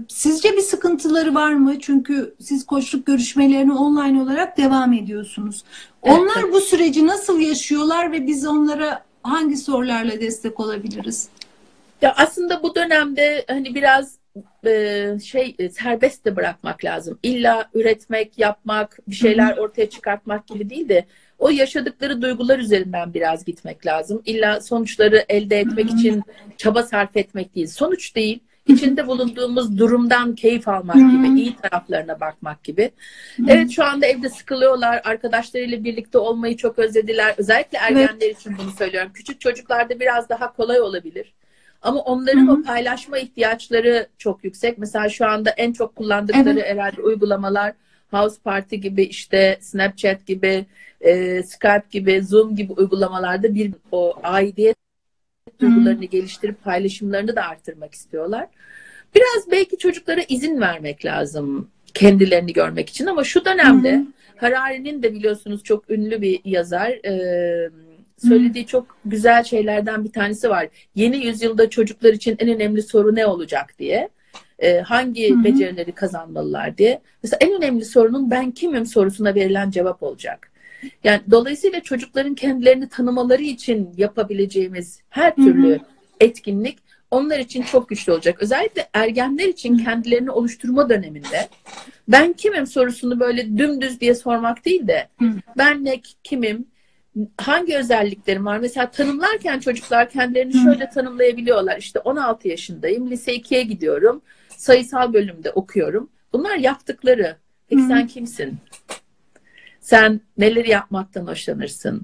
sizce bir sıkıntıları var mı? Çünkü siz koçluk görüşmelerine online olarak devam ediyorsunuz. Onlar bu süreci nasıl yaşıyorlar ve biz onlara hangi sorularla destek olabiliriz? Ya aslında bu dönemde hani biraz serbest de bırakmak lazım. İlla üretmek, yapmak, bir şeyler ortaya çıkartmak gibi değil de o yaşadıkları duygular üzerinden biraz gitmek lazım. İlla sonuçları elde etmek için çaba sarf etmek değil. Sonuç değil. İçinde bulunduğumuz durumdan keyif almak gibi, iyi taraflarına bakmak gibi. Evet, şu anda evde sıkılıyorlar, arkadaşlarıyla birlikte olmayı çok özlediler. Özellikle ergenler için bunu söylüyorum. Küçük çocuklarda biraz daha kolay olabilir. Ama onların o paylaşma ihtiyaçları çok yüksek. Mesela şu anda en çok kullandıkları herhalde uygulamalar House Party gibi, işte Snapchat gibi, Skype gibi, Zoom gibi uygulamalarda bir o aidiyet duygularını geliştirip paylaşımlarını da artırmak istiyorlar. Biraz belki çocuklara izin vermek lazım. kendilerini görmek için. Ama şu dönemde Harari'nin de biliyorsunuz çok ünlü bir yazar, söylediği çok güzel şeylerden bir tanesi var. Yeni yüzyılda çocuklar için en önemli soru ne olacak diye. Hangi becerileri kazanmalılar diye. Mesela en önemli sorunun ben kimim sorusuna verilen cevap olacak. Yani dolayısıyla çocukların kendilerini tanımaları için yapabileceğimiz her türlü etkinlik onlar için çok güçlü olacak. Özellikle ergenler için kendilerini oluşturma döneminde ben kimim sorusunu böyle dümdüz diye sormak değil de ben ne kimim, hangi özelliklerim var? Mesela tanımlarken çocuklar kendilerini şöyle tanımlayabiliyorlar. İşte 16 yaşındayım, lise 2'ye gidiyorum, sayısal bölümde okuyorum. Bunlar yaptıkları. Peki sen kimsin? Sen neleri yapmaktan hoşlanırsın?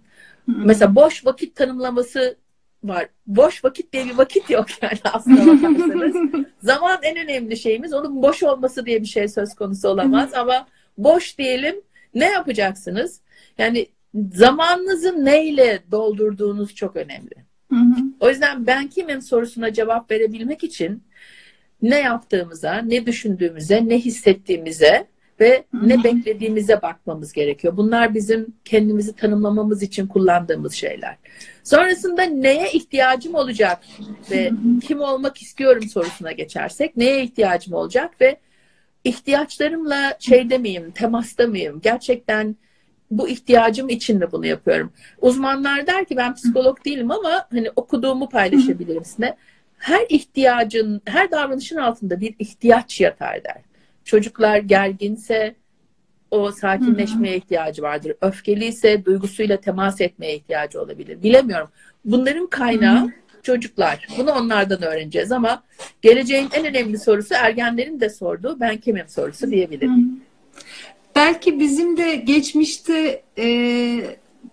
Mesela boş vakit tanımlaması var. Boş vakit diye bir vakit yok yani aslında bakarsanız. Zaman en önemli şeyimiz. Onun boş olması diye bir şey söz konusu olamaz. Ama boş diyelim, ne yapacaksınız? Yani zamanınızı neyle doldurduğunuz çok önemli. O yüzden ben kimim sorusuna cevap verebilmek için ne yaptığımıza, ne düşündüğümüze, ne hissettiğimize ve ne beklediğimize bakmamız gerekiyor. Bunlar bizim kendimizi tanımlamamız için kullandığımız şeyler. Sonrasında neye ihtiyacım olacak ve kim olmak istiyorum sorusuna geçersek, neye ihtiyacım olacak ve ihtiyaçlarımla şeyde miyim, temasta mıyım? Gerçekten bu ihtiyacım için de bunu yapıyorum. Uzmanlar der ki ben psikolog değilim ama hani okuduğumu paylaşabilirim size. Her ihtiyacın, her davranışın altında bir ihtiyaç yatar der. Çocuklar gerginse o sakinleşmeye ihtiyacı vardır. Öfkeliyse duygusuyla temas etmeye ihtiyacı olabilir. Bilemiyorum. Bunların kaynağı çocuklar. Bunu onlardan öğreneceğiz ama geleceğin en önemli sorusu ergenlerin de sorduğu ben kimim sorusu diyebilirim. Belki bizim de geçmişte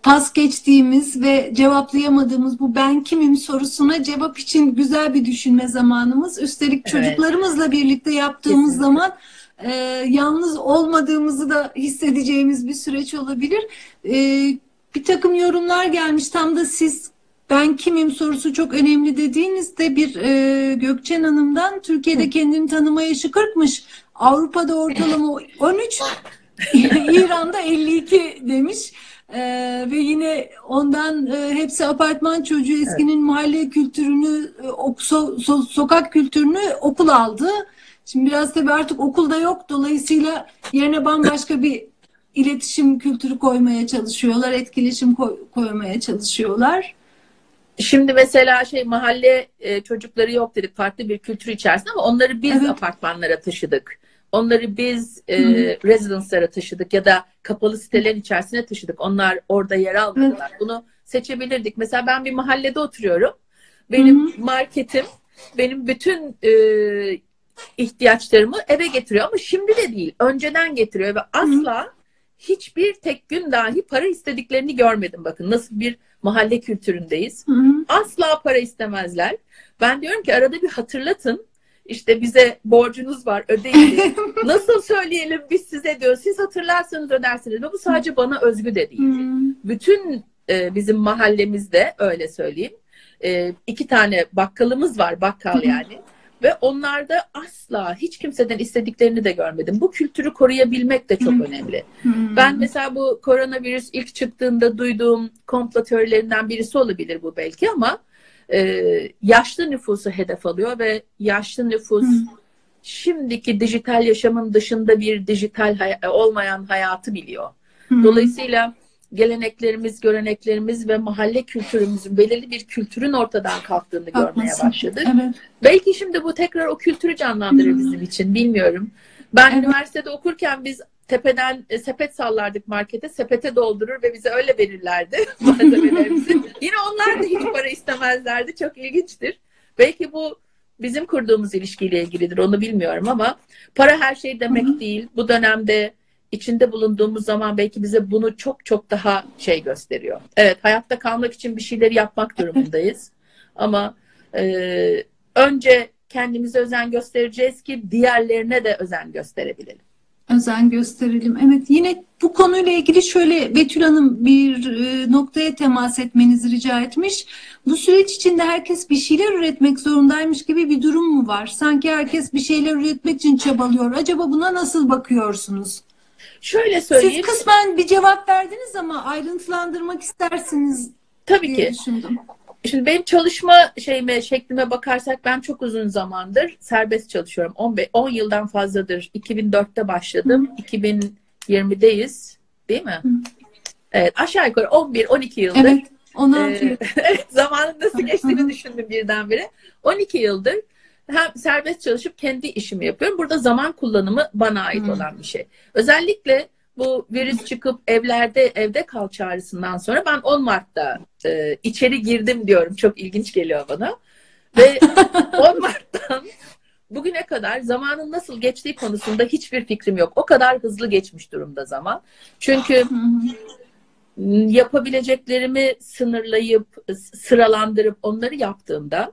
pas geçtiğimiz ve cevaplayamadığımız bu ben kimim sorusuna cevap için güzel bir düşünme zamanımız. Üstelik çocuklarımızla birlikte yaptığımız zaman yalnız olmadığımızı da hissedeceğimiz bir süreç olabilir. Bir takım yorumlar gelmiş. Tam da siz ben kimim sorusu çok önemli dediğinizde bir Gökçen Hanım'dan Türkiye'de kendini tanıma yaşı 40'mış. Avrupa'da ortalama 13, İran'da 52 demiş ve yine ondan hepsi apartman çocuğu eskinin mahalle kültürünü, sokak kültürünü okul aldı. Şimdi biraz tabii artık okulda yok, dolayısıyla yerine bambaşka bir iletişim kültürü koymaya çalışıyorlar, etkileşim koymaya çalışıyorlar. Şimdi mesela mahalle çocukları yok dedik, farklı bir kültür içerisinde ama onları biz apartmanlara taşıdık. Onları biz residence'lara taşıdık ya da kapalı sitelerin içerisine taşıdık. Onlar orada yer almadılar. Bunu seçebilirdik. Mesela ben bir mahallede oturuyorum. Benim marketim benim bütün ihtiyaçlarımı eve getiriyor ama şimdi de değil. Önceden getiriyor ve asla hiçbir tek gün dahi para istediklerini görmedim. Bakın nasıl bir mahalle kültüründeyiz. Asla para istemezler. Ben diyorum ki arada bir hatırlatın. İşte bize borcunuz var, ödeyin. Nasıl söyleyelim biz size diyor. Siz hatırlarsanız ödersiniz. Ve bu sadece bana özgü de değil. Bütün bizim mahallemizde öyle söyleyeyim. 2 tane bakkalımız var. Bakkal yani. Ve onlarda asla hiç kimseden istediklerini de görmedim. Bu kültürü koruyabilmek de çok önemli. Ben mesela bu koronavirüs ilk çıktığında duyduğum komplo teorilerinden birisi olabilir bu belki ama yaşlı nüfusu hedef alıyor ve yaşlı nüfus şimdiki dijital yaşamın dışında bir dijital olmayan hayatı biliyor. Dolayısıyla geleneklerimiz, göreneklerimiz ve mahalle kültürümüzün belirli bir kültürün ortadan kalktığını görmeye başladık. Belki şimdi bu tekrar o kültürü canlandırır bizim için, bilmiyorum. Ben üniversitede okurken biz tepeden sepet sallardık markete, sepete doldurur ve bize öyle verirlerdi malzemelerimizi. Yine onlar da hiç para istemezlerdi. Çok ilginçtir. Belki bu bizim kurduğumuz ilişkiyle ilgilidir, onu bilmiyorum ama para her şey demek değil. Bu dönemde İçinde bulunduğumuz zaman belki bize bunu çok çok daha şey gösteriyor. Evet, hayatta kalmak için bir şeyleri yapmak durumundayız. Ama önce kendimize özen göstereceğiz ki diğerlerine de özen gösterebilelim. özen gösterelim. Evet, yine bu konuyla ilgili şöyle Betül Hanım bir noktaya temas etmenizi rica etmiş. Bu süreç içinde herkes bir şeyler üretmek zorundaymış gibi bir durum mu var? Sanki herkes bir şeyler üretmek için çabalıyor. Acaba buna nasıl bakıyorsunuz? Şöyle söyleyeyim. Siz kısmen bir cevap verdiniz ama ayrıntılandırmak istersiniz. Tabii ki. Düşündüm. Şimdi benim çalışma şeklime bakarsak ben çok uzun zamandır serbest çalışıyorum. 10 yıldan fazladır. 2004'te başladım. 2020'deyiz. Değil mi? Hı. Evet. Aşağı yukarı 11-12 yıldır. Evet. 16 yıl. Zamanın nasıl geçtiğini düşündüm birdenbire. 12 yıldır hem serbest çalışıp kendi işimi yapıyorum. Burada zaman kullanımı bana ait olan bir şey. Özellikle bu virüs çıkıp evde kal çağrısından sonra ben 10 Mart'ta içeri girdim diyorum. Çok ilginç geliyor bana. Ve 10 Mart'tan bugüne kadar zamanın nasıl geçtiği konusunda hiçbir fikrim yok. O kadar hızlı geçmiş durumda zaman. Çünkü yapabileceklerimi sınırlayıp, sıralandırıp onları yaptığımda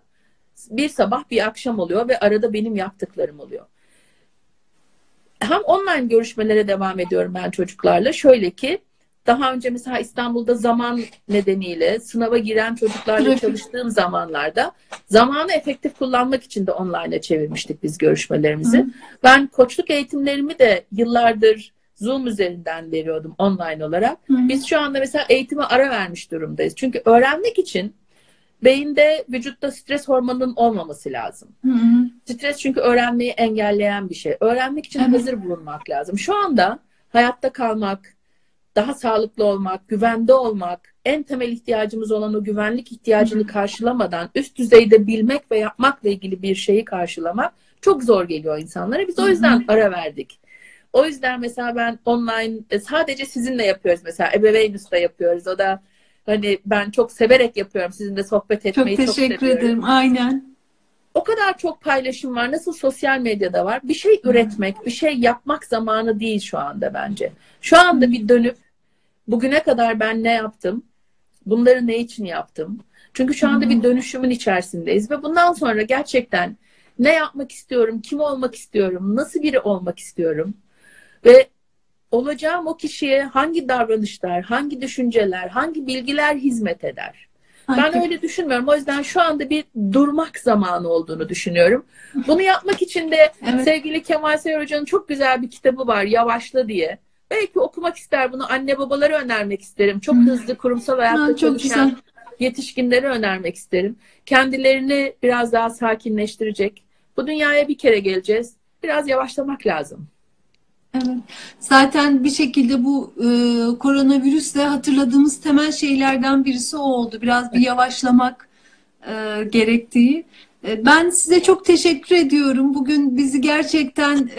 bir sabah bir akşam oluyor ve arada benim yaptıklarım oluyor. Hem online görüşmelere devam ediyorum ben çocuklarla. Şöyle ki daha önce mesela İstanbul'da zaman nedeniyle sınava giren çocuklarla çalıştığım zamanlarda zamanı efektif kullanmak için de online'a çevirmiştik biz görüşmelerimizi. Ben koçluk eğitimlerimi de yıllardır Zoom üzerinden veriyordum online olarak. Biz şu anda mesela eğitime ara vermiş durumdayız. Çünkü öğrenmek için beyinde, vücutta stres hormonunun olmaması lazım. Stres çünkü öğrenmeyi engelleyen bir şey. Öğrenmek için hazır bulunmak lazım. Şu anda hayatta kalmak, daha sağlıklı olmak, güvende olmak, en temel ihtiyacımız olan o güvenlik ihtiyacını karşılamadan üst düzeyde bilmek ve yapmakla ilgili bir şeyi karşılamak çok zor geliyor insanlara. Biz o yüzden ara verdik. O yüzden mesela ben online sadece sizinle yapıyoruz. Mesela Ebeveynus'ta yapıyoruz. O da hani ben çok severek yapıyorum. Sizinle sohbet etmeyi çok seviyorum. Çok teşekkür ederim. Aynen. O kadar çok paylaşım var. Nasıl sosyal medyada var. Bir şey üretmek, bir şey yapmak zamanı değil şu anda bence. Şu anda bir dönüp bugüne kadar ben ne yaptım? Bunları ne için yaptım? Çünkü şu anda bir dönüşümün içerisindeyiz ve bundan sonra gerçekten ne yapmak istiyorum? Kim olmak istiyorum? Nasıl biri olmak istiyorum? Ve olacağım o kişiye hangi davranışlar, hangi düşünceler, hangi bilgiler hizmet eder? Ben öyle düşünmüyorum. O yüzden şu anda bir durmak zamanı olduğunu düşünüyorum. Bunu yapmak için de sevgili Kemal Sayar Hoca'nın çok güzel bir kitabı var, Yavaşla diye. Belki okumak ister bunu. Anne babalara önermek isterim. Çok hızlı kurumsal hayatta çalışan yetişkinlere önermek isterim. Kendilerini biraz daha sakinleştirecek. Bu dünyaya bir kere geleceğiz. Biraz yavaşlamak lazım. Evet. Zaten bir şekilde bu koronavirüsle hatırladığımız temel şeylerden birisi o oldu. Biraz bir yavaşlamak gerektiği. Ben size çok teşekkür ediyorum. Bugün bizi gerçekten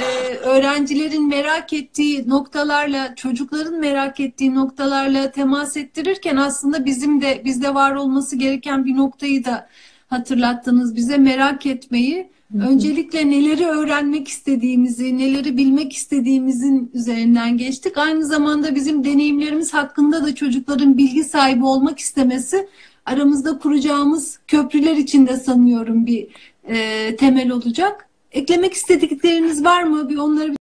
öğrencilerin merak ettiği noktalarla, çocukların merak ettiği noktalarla temas ettirirken aslında bizde var olması gereken bir noktayı da hatırlattınız bize, merak etmeyi. Öncelikle neleri öğrenmek istediğimizi, neleri bilmek istediğimizin üzerinden geçtik. Aynı zamanda bizim deneyimlerimiz hakkında da çocukların bilgi sahibi olmak istemesi aramızda kuracağımız köprüler içinde sanıyorum bir temel olacak. Eklemek istedikleriniz var mı? Bir onları